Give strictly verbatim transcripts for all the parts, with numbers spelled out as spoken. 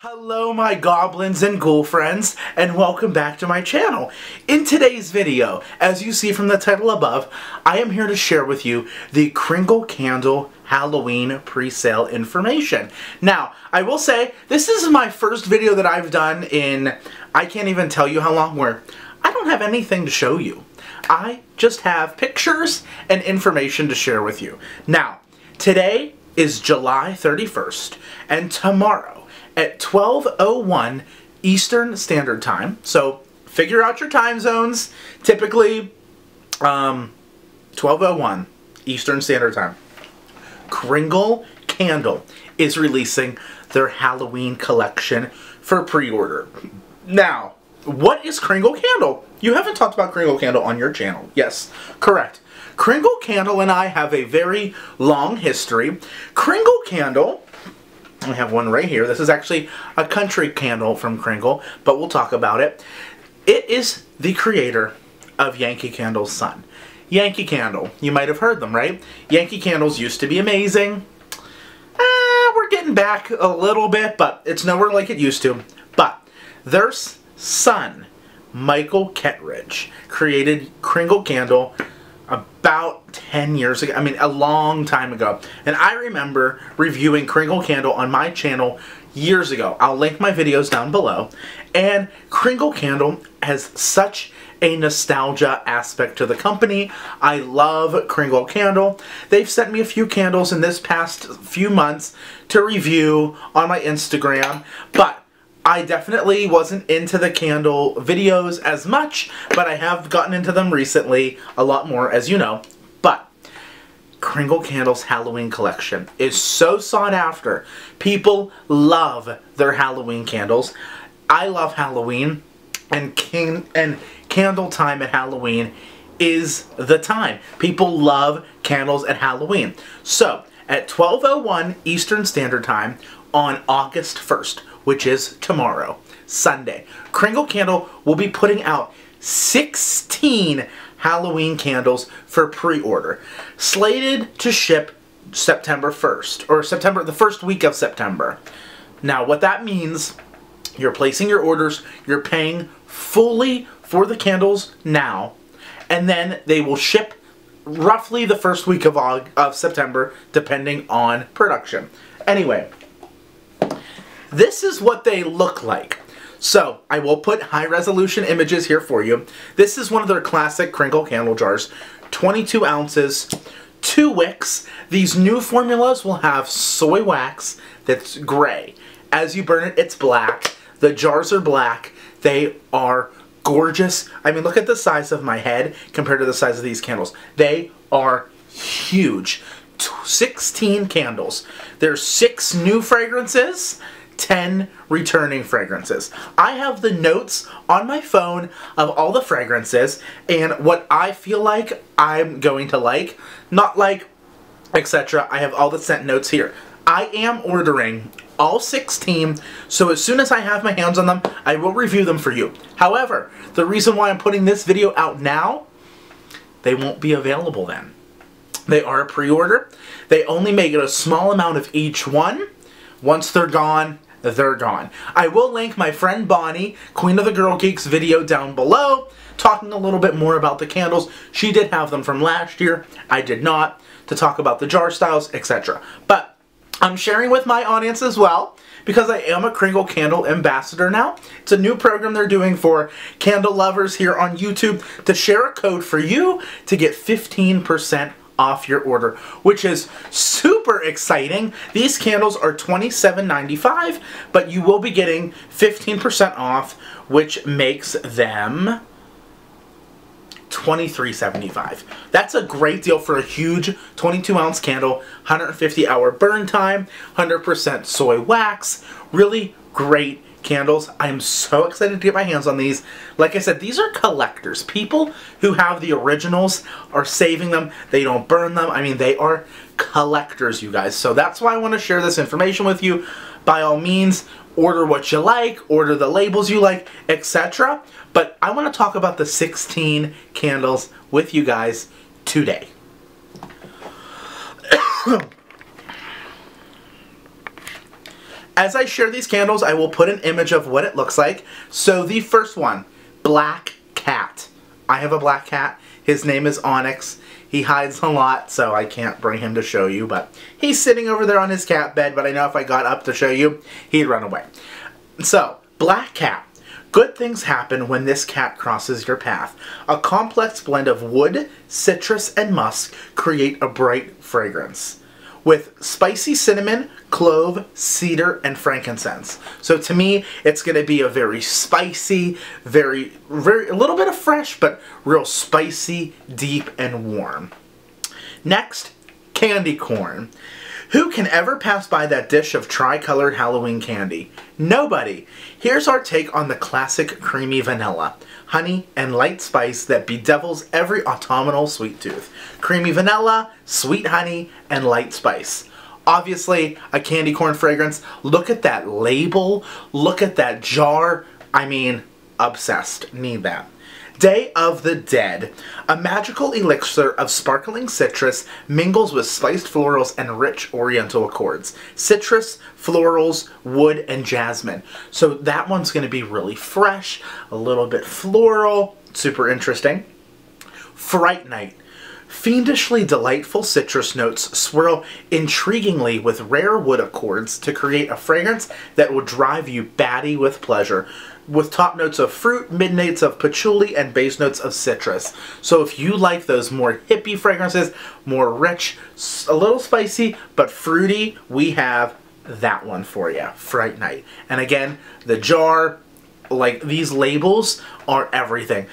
Hello my goblins and ghoul friends, and welcome back to my channel. In today's video, as you see from the title above, I am here to share with you the Kringle Candle Halloween pre-sale information. Now, I will say, this is my first video that I've done in, I can't even tell you how long, where I don't have anything to show you. I just have pictures and information to share with you. Now, today is July thirty-first, and tomorrow, at twelve oh one Eastern Standard Time. So figure out your time zones. Typically, um, twelve oh one Eastern Standard Time. Kringle Candle is releasing their Halloween collection for pre-order. Now, what is Kringle Candle? You haven't talked about Kringle Candle on your channel. Yes, correct. Kringle Candle and I have a very long history. Kringle Candle... I have one right here. This is actually a country candle from Kringle, but we'll talk about it. It is the creator of Yankee Candle's son. Yankee Candle. You might have heard them, right? Yankee Candles used to be amazing. Uh, we're getting back a little bit, but it's nowhere like it used to. But their son, Michael Kettridge, created Kringle Candle about ten years ago. I mean, a long time ago. And I remember reviewing Kringle Candle on my channel years ago. I'll link my videos down below. And Kringle Candle has such a nostalgia aspect to the company. I love Kringle Candle. They've sent me a few candles in this past few months to review on my Instagram. But I definitely wasn't into the candle videos as much, but I have gotten into them recently a lot more, as you know. But Kringle Candle's Halloween collection is so sought after. People love their Halloween candles. I love Halloween, and king and candle time at Halloween is the time. People love candles at Halloween. So at twelve oh one Eastern Standard Time on August first, which is tomorrow, Sunday, Kringle Candle will be putting out sixteen Halloween candles for pre-order, slated to ship September first, or September, the first week of September. Now, what that means, you're placing your orders, you're paying fully for the candles now, and then they will ship roughly the first week of, August, of September, depending on production. Anyway, this is what they look like. So, I will put high-resolution images here for you. This is one of their classic Kringle candle jars. twenty-two ounces, two wicks. These new formulas will have soy wax that's gray. As you burn it, it's black. The jars are black. They are gorgeous. I mean, look at the size of my head compared to the size of these candles. They are huge. sixteen candles. There's six new fragrances, ten returning fragrances. I have the notes on my phone of all the fragrances and what I feel like I'm going to like, not like, et cetera. I have all the scent notes here. I am ordering all sixteen, so as soon as I have my hands on them, I will review them for you. However, the reason why I'm putting this video out now, they won't be available then. They are a pre-order. They only make it a small amount of each one. Once they're gone, they're gone. I will link my friend Bonnie, Queen of the Girl Geeks, video down below, talking a little bit more about the candles. She did have them from last year. I did not, to talk about the jar styles, et cetera. But I'm sharing with my audience as well, because I am a Kringle Candle ambassador now. It's a new program they're doing for candle lovers here on YouTube to share a code for you to get fifteen percent off your order, which is super exciting. These candles are twenty-seven ninety-five, but you will be getting fifteen percent off, which makes them twenty-three seventy-five. That's a great deal for a huge twenty-two ounce candle, one hundred fifty hour burn time, one hundred percent soy wax, really great candles. I'm so excited to get my hands on these. Like I said, these are collectors. People who have the originals are saving them. They don't burn them. I mean, they are collectors, you guys. So that's why I want to share this information with you. By all means, order what you like, order the labels you like, et cetera. But I want to talk about the sixteen candles with you guys today. As I share these candles, I will put an image of what it looks like. So the first one, Black Cat. I have a black cat. His name is Onyx. He hides a lot, so I can't bring him to show you, but he's sitting over there on his cat bed, but I know if I got up to show you, he'd run away. So, Black Cat. Good things happen when this cat crosses your path. A complex blend of wood, citrus, and musk create a bright fragrance with spicy cinnamon, clove, cedar, and frankincense. So to me, it's gonna be a very spicy, very, very, a little bit of fresh, but real spicy, deep, and warm. Next, candy corn. Who can ever pass by that dish of tri-colored Halloween candy? Nobody. Here's our take on the classic creamy vanilla, honey, and light spice that bedevils every autumnal sweet tooth. Creamy vanilla, sweet honey, and light spice. Obviously, a candy corn fragrance. Look at that label. Look at that jar. I mean, obsessed. Need that. Day of the Dead. A magical elixir of sparkling citrus mingles with spiced florals and rich oriental accords. Citrus, florals, wood, and jasmine. So that one's going to be really fresh, a little bit floral, super interesting. Fright Night. Fiendishly delightful citrus notes swirl intriguingly with rare wood accords to create a fragrance that will drive you batty with pleasure, with top notes of fruit, mid notes of patchouli, and base notes of citrus. So if you like those more hippie fragrances, more rich, a little spicy, but fruity, we have that one for you, Fright Night. And again, the jar, like these labels are everything.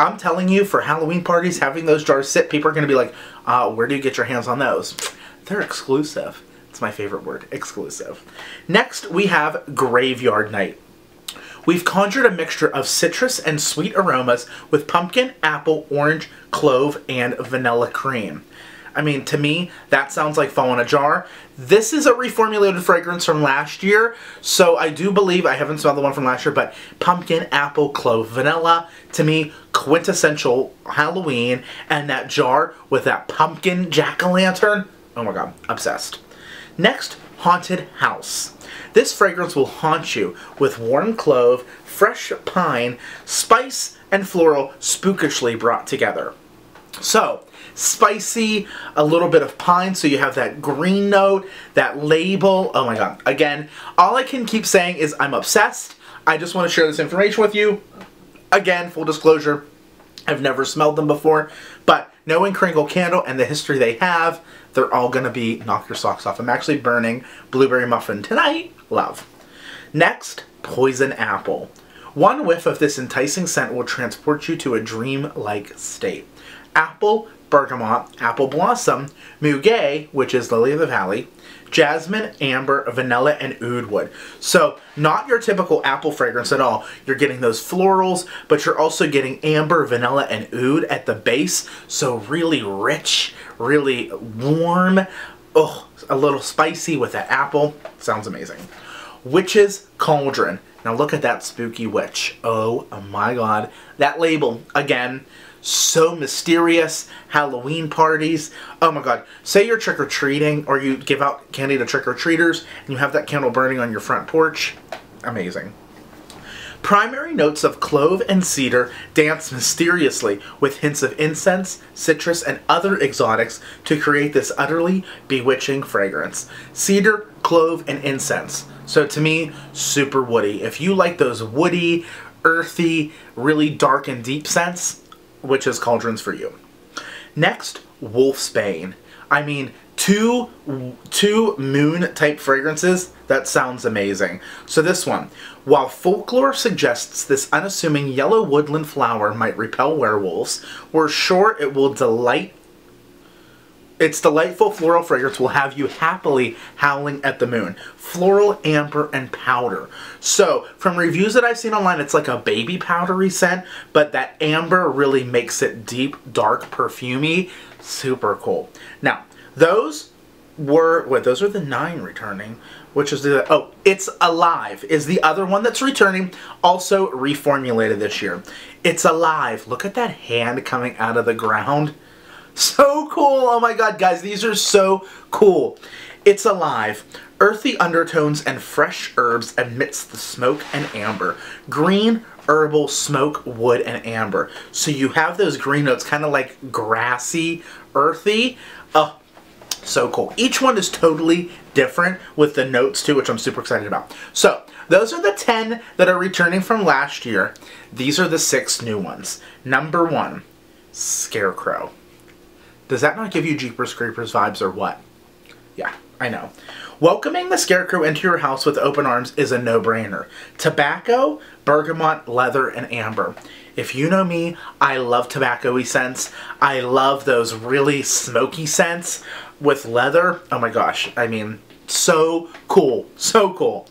I'm telling you, for Halloween parties, having those jars sit, people are going to be like, uh, where do you get your hands on those? They're exclusive. It's my favorite word, exclusive. Next, we have Graveyard Night. We've conjured a mixture of citrus and sweet aromas with pumpkin, apple, orange, clove, and vanilla cream. I mean, to me, that sounds like fall in a jar. This is a reformulated fragrance from last year, so I do believe, I haven't smelled the one from last year, but pumpkin, apple, clove, vanilla, to me, quintessential Halloween, and that jar with that pumpkin jack-o'-lantern, oh my god, obsessed. Next, Haunted House. This fragrance will haunt you with warm clove, fresh pine, spice, and floral spookishly brought together. So, spicy, a little bit of pine, so you have that green note, that label, oh my god. Again, all I can keep saying is I'm obsessed. I just want to share this information with you. Again, full disclosure, I've never smelled them before, but knowing Kringle Candle and the history they have, they're all going to be knock your socks off. I'm actually burning blueberry muffin tonight. Love. Next, Poison Apple. One whiff of this enticing scent will transport you to a dream-like state. Apple, bergamot, apple blossom, muguet, which is lily of the valley, jasmine, amber, vanilla, and oud wood. So not your typical apple fragrance at all. You're getting those florals, but you're also getting amber, vanilla, and oud at the base. So really rich, really warm, oh, a little spicy with that apple. Sounds amazing. Witch's Cauldron. Now look at that spooky witch. Oh my god. That label, again, so mysterious. Halloween parties, oh my god. Say you're trick-or-treating or you give out candy to trick-or-treaters and you have that candle burning on your front porch, amazing. Primary notes of clove and cedar dance mysteriously with hints of incense, citrus, and other exotics to create this utterly bewitching fragrance. Cedar, clove, and incense. So to me, super woody. If you like those woody, earthy, really dark and deep scents, Witch's Cauldron's for you. Next, Wolfsbane. I mean, two, two moon-type fragrances, that sounds amazing. So this one. While folklore suggests this unassuming yellow woodland flower might repel werewolves, we're sure it will delight. Its delightful floral fragrance will have you happily howling at the moon. Floral, amber, and powder. So, from reviews that I've seen online, it's like a baby powdery scent, but that amber really makes it deep, dark, perfumey. Super cool. Now, those were, wait, those are the nine returning, which is the, oh, It's Alive is the other one that's returning, also reformulated this year. It's Alive. Look at that hand coming out of the ground. So cool. Oh my god, guys, these are so cool. It's alive. Earthy undertones and fresh herbs amidst the smoke and amber. Green, herbal, smoke, wood, and amber. So you have those green notes, kind of like grassy, earthy. Oh, so cool. Each one is totally different with the notes too, which I'm super excited about. So those are the ten that are returning from last year. These are the six new ones. Number one, Scarecrow. Does that not give you Jeepers Creepers vibes or what? Yeah, I know. Welcoming the Scarecrow into your house with open arms is a no-brainer. Tobacco, bergamot, leather, and amber. If you know me, I love tobacco-y scents. I love those really smoky scents with leather. Oh my gosh, I mean, so cool, so cool.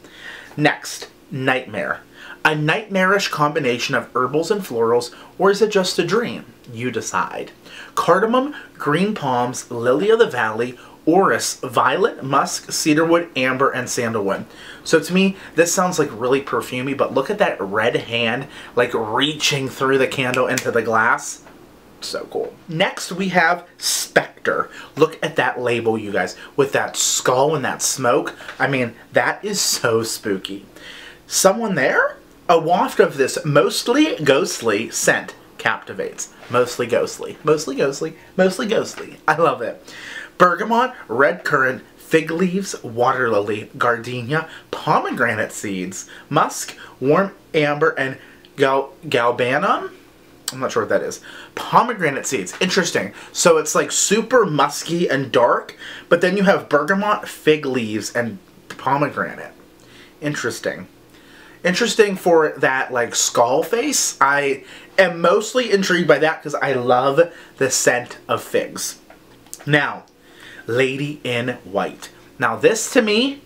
Next, Nightmare. A nightmarish combination of herbals and florals, or is it just a dream? You decide. Cardamom, green palms, lily of the valley, orris, violet, musk, cedarwood, amber, and sandalwood. So to me, this sounds like really perfumey, but look at that red hand, like reaching through the candle into the glass. So cool. Next, we have Spectre. Look at that label, you guys, with that skull and that smoke. I mean, that is so spooky. Someone there? A waft of this mostly ghostly scent captivates. Mostly ghostly. Mostly ghostly. Mostly ghostly. I love it. Bergamot, red currant, fig leaves, water lily, gardenia, pomegranate seeds, musk, warm amber, and gal galbanum? I'm not sure what that is. Pomegranate seeds. Interesting. So it's like super musky and dark, but then you have bergamot, fig leaves, and pomegranate. Interesting. Interesting for that like skull face. I am mostly intrigued by that because I love the scent of figs. Now, Lady in White. Now this to me,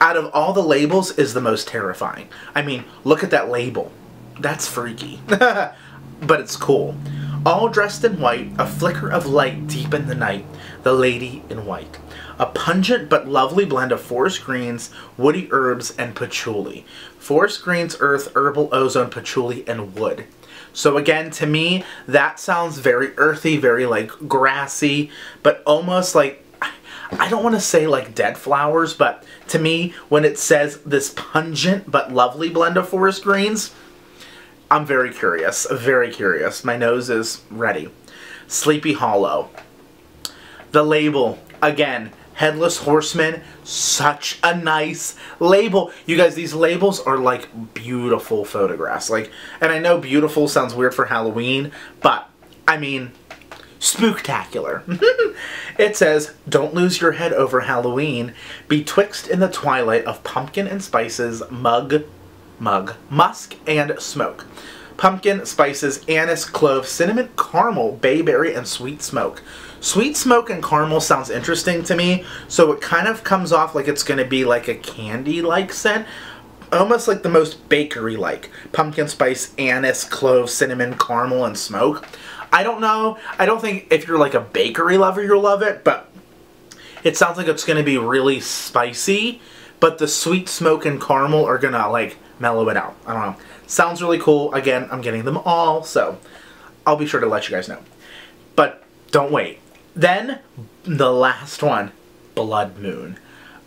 out of all the labels, is the most terrifying. I mean, look at that label. That's freaky. But it's cool. All dressed in white, a flicker of light deep in the night, the Lady in White. A pungent but lovely blend of forest greens, woody herbs, and patchouli. Forest greens, earth, herbal, ozone, patchouli, and wood. So again, to me, that sounds very earthy, very like grassy, but almost like, I don't want to say like dead flowers, but to me, when it says this pungent but lovely blend of forest greens, I'm very curious, very curious. My nose is ready. Sleepy Hollow. The label, again, Headless Horseman, such a nice label. You guys, these labels are like beautiful photographs. Like, and I know beautiful sounds weird for Halloween, but I mean, spooktacular. It says, don't lose your head over Halloween, betwixt in the twilight of pumpkin and spices, mug, mug, musk, and smoke. Pumpkin, spices, anise, clove, cinnamon, caramel, bayberry, and sweet smoke. Sweet smoke and caramel sounds interesting to me, so it kind of comes off like it's going to be like a candy-like scent, almost like the most bakery-like. Pumpkin, spice, anise, clove, cinnamon, caramel, and smoke. I don't know. I don't think if you're like a bakery lover, you'll love it, but it sounds like it's going to be really spicy, but the sweet smoke and caramel are going to like mellow it out. I don't know. Sounds really cool. Again, I'm getting them all, so I'll be sure to let you guys know. But don't wait. Then, the last one, Blood Moon.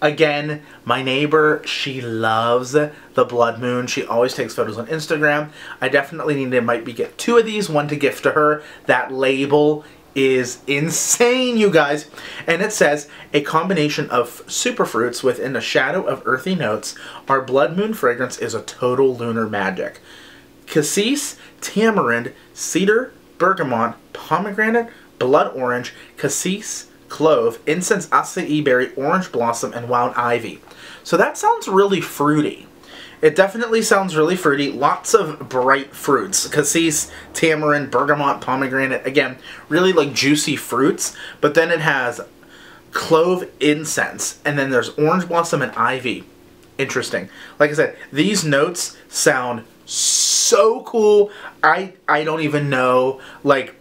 Again, my neighbor, she loves the Blood Moon. She always takes photos on Instagram. I definitely need to might be get two of these, one to gift to her. That label is insane, you guys. And it says, a combination of superfruits within a shadow of earthy notes, our Blood Moon fragrance is a total lunar magic. Cassis, tamarind, cedar, bergamot, pomegranate, blood orange, cassis, clove, incense, acai berry, orange blossom, and wild ivy. So that sounds really fruity. It definitely sounds really fruity. Lots of bright fruits. Cassis, tamarind, bergamot, pomegranate. Again, really like juicy fruits. But then it has clove, incense, and then there's orange blossom and ivy. Interesting. Like I said, these notes sound so cool. I, I don't even know. Like,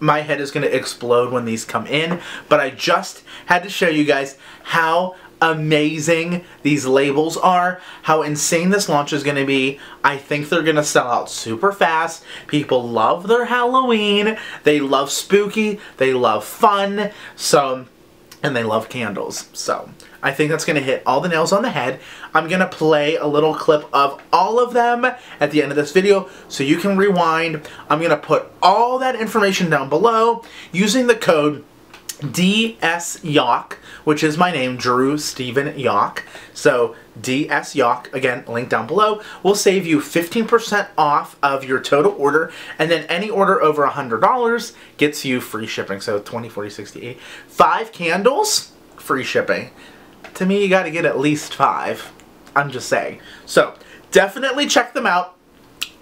my head is going to explode when these come in. But I just had to show you guys how amazing these labels are, how insane this launch is going to be. I think they're going to sell out super fast. People love their Halloween. They love spooky. They love fun. So and they love candles. So I think that's going to hit all the nails on the head. I'm going to play a little clip of all of them at the end of this video so you can rewind. I'm going to put all that information down below using the code D S Y A U C H, which is my name, Drew Stephen Yauch. So D S Y A U C H, again, link down below, will save you fifteen percent off of your total order, and then any order over one hundred dollars gets you free shipping. So twenty, forty, sixty, eighty. Five candles, free shipping. To me, you got to get at least five. I'm just saying. So definitely check them out.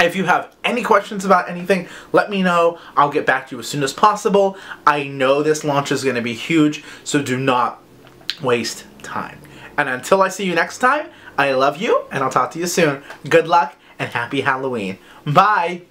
If you have any questions about anything, let me know. I'll get back to you as soon as possible. I know this launch is going to be huge, so do not waste time. And until I see you next time, I love you, and I'll talk to you soon. Good luck, and happy Halloween. Bye!